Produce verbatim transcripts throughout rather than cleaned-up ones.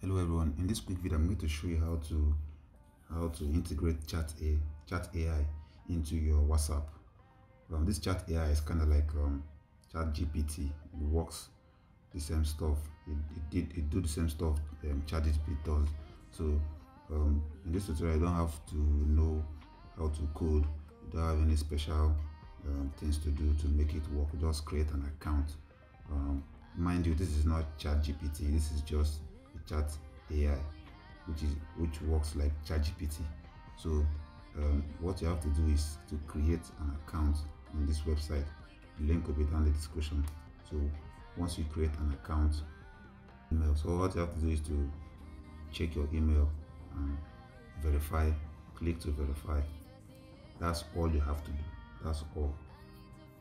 Hello everyone, in this quick video I'm going to show you how to how to integrate chatAI chat A I into your WhatsApp. Um, this chat A I is kind of like um, ChatGPT. It works the same stuff. It, it did it do the same stuff um, ChatGPT does. So um, in this tutorial you don't have to know how to code. You don't have any special um, things to do to make it work. Just create an account. Um, mind you, this is not ChatGPT. This is just chat A I, which is which works like ChatGPT. So um, what you have to do is to create an account on this website. The link will be down in the description. So once you create an account, email. So what you have to do is to check your email and verify. Click to verify. That's all you have to do. That's all.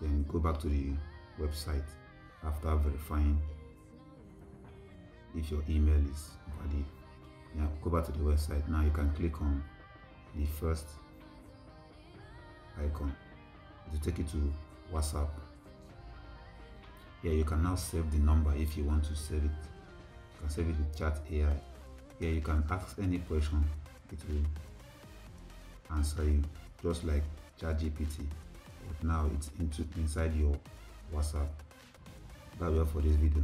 Then go back to the website after verifying. If your email is valid, now go back to the website. Now you can click on the first icon to take it to WhatsApp. Here you can now save the number if you want to save it. You can save it with chat A I. Here you can ask any question, it will answer you just like ChatGPT. But now it's into inside your WhatsApp. That's all for this video.